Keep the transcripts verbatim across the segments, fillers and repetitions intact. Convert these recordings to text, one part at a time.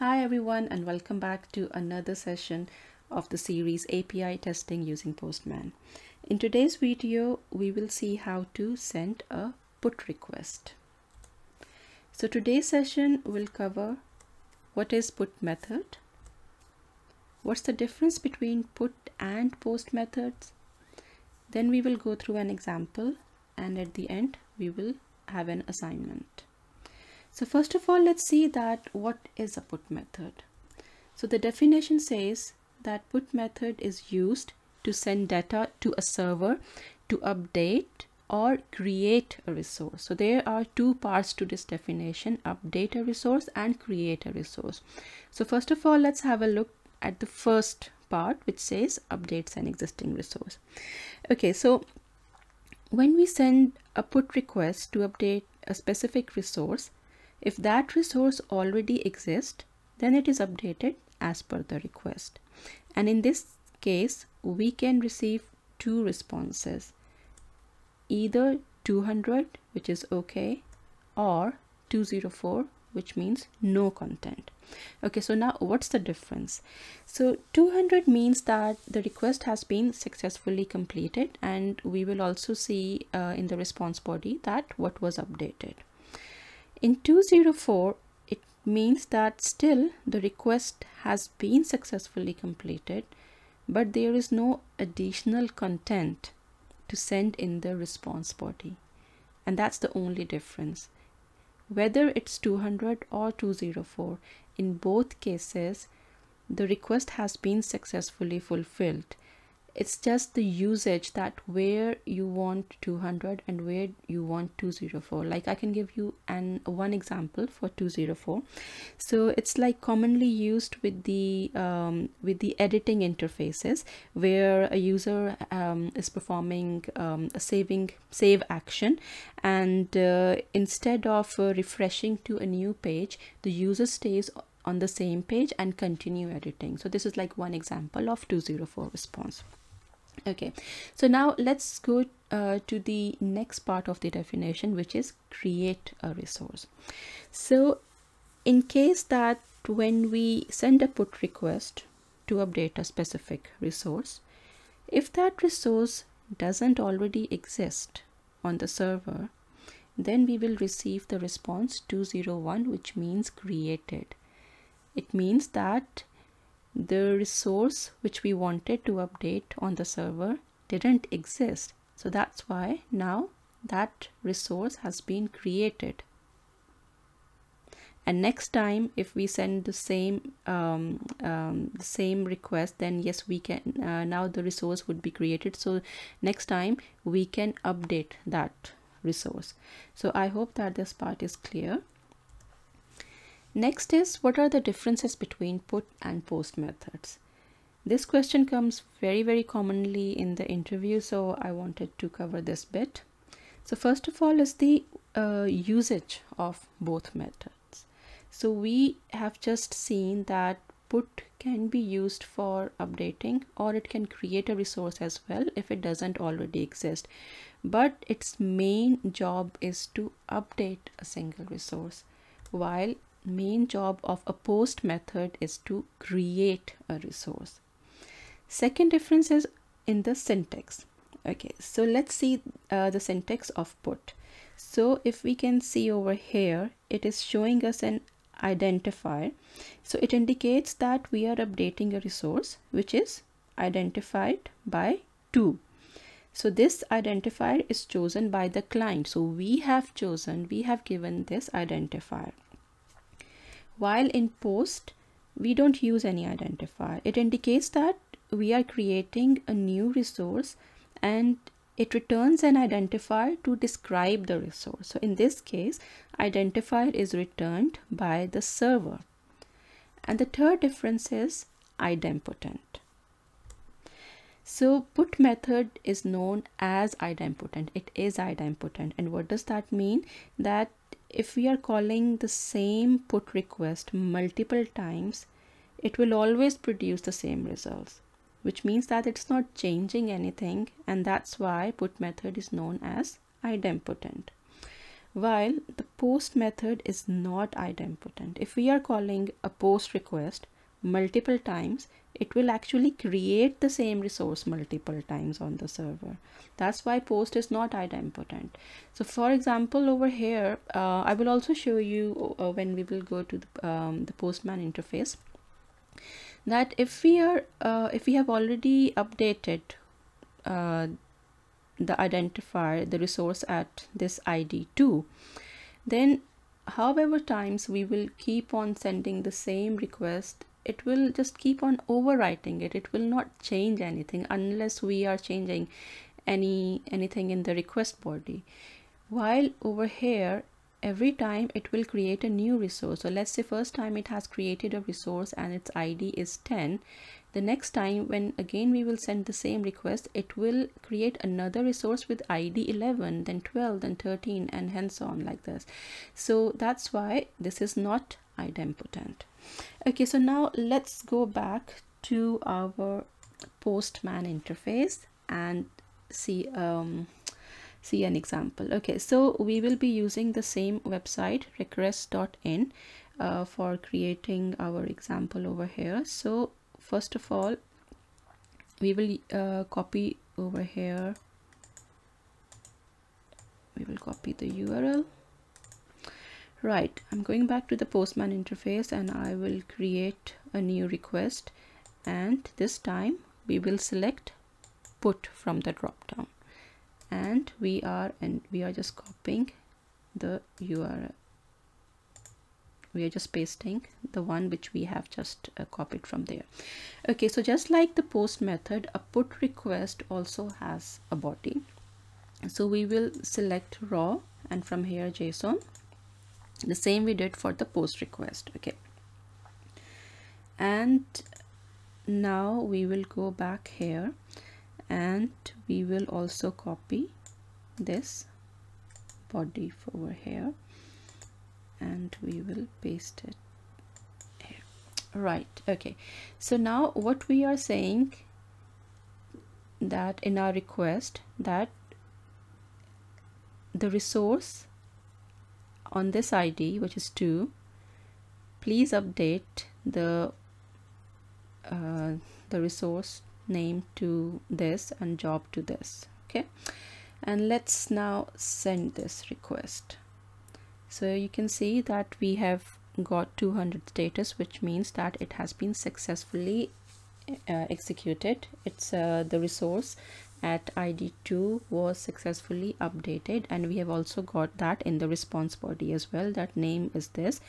Hi everyone, and welcome back to another session of the series A P I testing using Postman. In today's video, we will see how to send a put request. So today's session will cover what is put method, what's the difference between put and post methods. Then we will go through an example, and at the end we will have an assignment. So first of all, let's see that what is a put method. So the definition says that put method is used to send data to a server to update or create a resource. So there are two parts to this definition: update a resource and create a resource. So first of all, let's have a look at the first part, which says updates an existing resource. Okay, so when we send a put request to update a specific resource, if that resource already exists, then it is updated as per the request. And in this case, we can receive two responses, either two hundred, which is okay, or two hundred four, which means no content. Okay, so now what's the difference? So two hundred means that the request has been successfully completed, and we will also see uh, in the response body that what was updated. In two hundred four, it means that still the request has been successfully completed, but there is no additional content to send in the response body. And that's the only difference. Whether it's two hundred or two hundred four, in both cases, the request has been successfully fulfilled. It's just the usage that where you want two hundred and where you want two hundred four. Like I can give you an one example for two hundred four. So it's like commonly used with the um, with the editing interfaces, where a user um, is performing um, a saving save action, and uh, instead of uh, refreshing to a new page, the user stays on the same page and continue editing. So this is like one example of two hundred four response. Okay, so now let's go uh, to the next part of the definition, which is create a resource. So in case that when we send a put request to update a specific resource, if that resource doesn't already exist on the server, then we will receive the response two hundred one, which means created. It means that the resource which we wanted to update on the server didn't exist. So that's why now that resource has been created. And next time, if we send the same um, um, the same request, then yes, we can uh, now the resource would be created. So next time we can update that resource. So I hope that this part is clear. Next is, what are the differences between put and post methods? This question comes very, very commonly in the interview, so I wanted to cover this bit. So first of all is the uh, usage of both methods. So we have just seen that put can be used for updating, or it can create a resource as well if it doesn't already exist. But its main job is to update a single resource, while main job of a post method is to create a resource. Second difference is in the syntax. Okay, so let's see uh, the syntax of put. So if we can see over here, it is showing us an identifier. So it indicates that we are updating a resource which is identified by two. So this identifier is chosen by the client. So we have chosen, we have given this identifier. While in post, we don't use any identifier. It indicates that we are creating a new resource, and it returns an identifier to describe the resource. So in this case, identifier is returned by the server. And the third difference is idempotent. So put method is known as idempotent. It is idempotent. And what does that mean? That if we are calling the same put request multiple times, it will always produce the same results, which means that it's not changing anything, and that's why put method is known as idempotent. while the post method is not idempotent. If we are calling a post request multiple times, it will actually create the same resource multiple times on the server. That's why post is not idempotent. So for example, over here, uh, I will also show you uh, when we will go to the, um, the Postman interface, that if we are uh, if we have already updated uh, the identifier, the resource at this I D two, then however times we will keep on sending the same request, it will just keep on overwriting it. It will not change anything unless we are changing any anything in the request body. While over here, every time it will create a new resource. So let's say first time it has created a resource and its I D is ten. The next time when again we will send the same request, it will create another resource with I D eleven, then twelve, then thirteen, and hence on like this. So that's why this is not idempotent. Okay, so now let's go back to our Postman interface and see um see an example. Okay, so we will be using the same website, request dot in, uh, for creating our example over here. So first of all, we will uh, copy over here, we will copy the U R L. Right, I'm going back to the Postman interface and I will create a new request, and this time we will select put from the drop down, and we are and we are just copying the U R L. We are just pasting the one which we have just uh, copied from there. Okay, so just like the post method, a put request also has a body. So we will select raw and from here JSON. The same we did for the post request. Okay, and now we will go back here and we will also copy this body over here and we will paste it here. Right, okay, so now what we are saying that in our request that the resource on this I D, which is two, please update the uh, the resource name to this and job to this. Okay, and let's now send this request. So you can see that we have got two hundred status, which means that it has been successfully uh, executed. It's uh, the resource at I D two was successfully updated, and we have also got that in the response body as well, that name is this,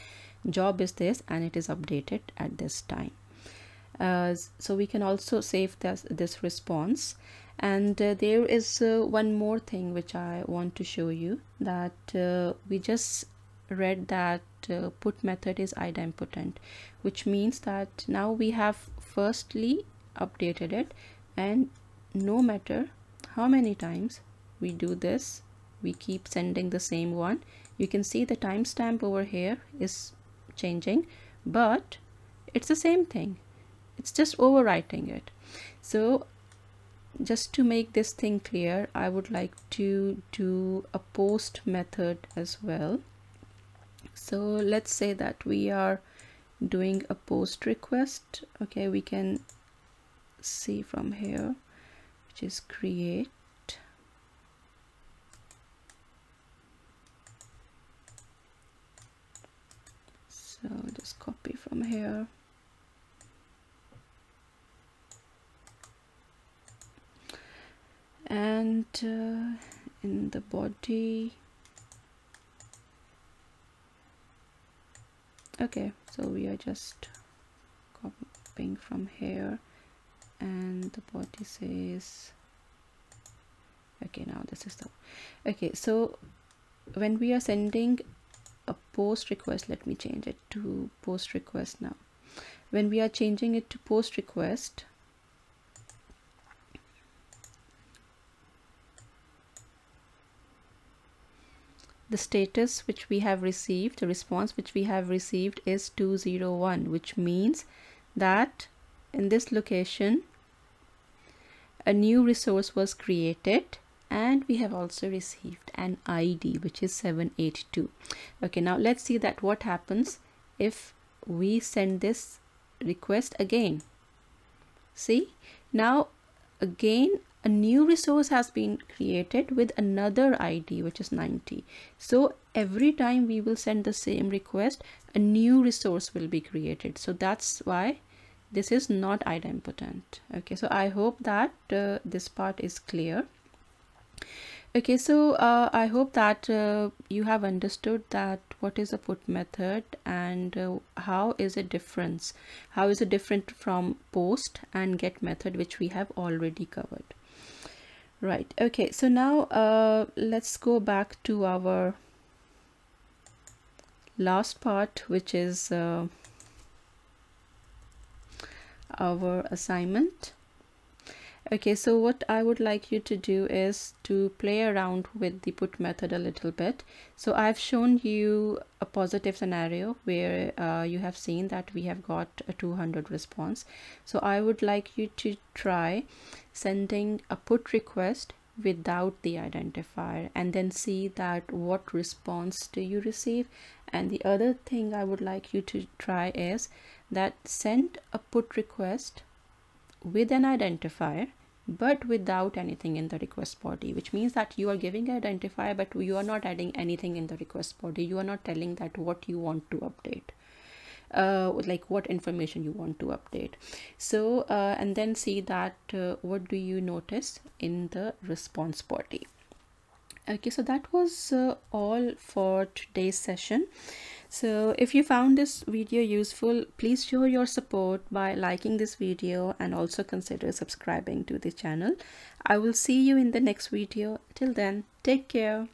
job is this, and it is updated at this time. Uh, so we can also save this, this response. And uh, there is uh, one more thing which I want to show you, that uh, we just read that uh, put method is idempotent, which means that now we have firstly updated it, and no matter how many times we do this, we keep sending the same one. You can see the timestamp over here is changing, but it's the same thing, it's just overwriting it. So just to make this thing clear, I would like to do a post method as well. So let's say that we are doing a post request. Okay, we can see from here, is create so just copy from here and uh, in the body. Okay, so we are just copying from here and the body says, okay, now this is the, okay, so when we are sending a post request, let me change it to post request now. When we are changing it to post request, the status which we have received, the response which we have received is two zero one, which means that in this location a new resource was created and we have also received an I D, which is seven eight two. Okay, now let's see that what happens if we send this request again. See, now again a new resource has been created with another I D, which is ninety. So every time we will send the same request, a new resource will be created. So that's why this is not idempotent. Okay, so I hope that uh, this part is clear. Okay, so uh, I hope that uh, you have understood that what is a put method and uh, how is it different, how is it different from post and get method, which we have already covered. Right, okay, so now uh, let's go back to our last part, which is uh, our assignment. Okay, so what I would like you to do is to play around with the put method a little bit. So I've shown you a positive scenario where uh, you have seen that we have got a two hundred response. So I would like you to try sending a put request without the identifier and then see that what response do you receive. And the other thing I would like you to try is that send a put request with an identifier but without anything in the request body, which means that you are giving an identifier but you are not adding anything in the request body. You are not telling that what you want to update, uh, like what information you want to update. So uh, and then see that uh, what do you notice in the response body. Okay, so that was uh, all for today's session. So if you found this video useful, please show your support by liking this video and also consider subscribing to the channel. I will see you in the next video. Till then, take care.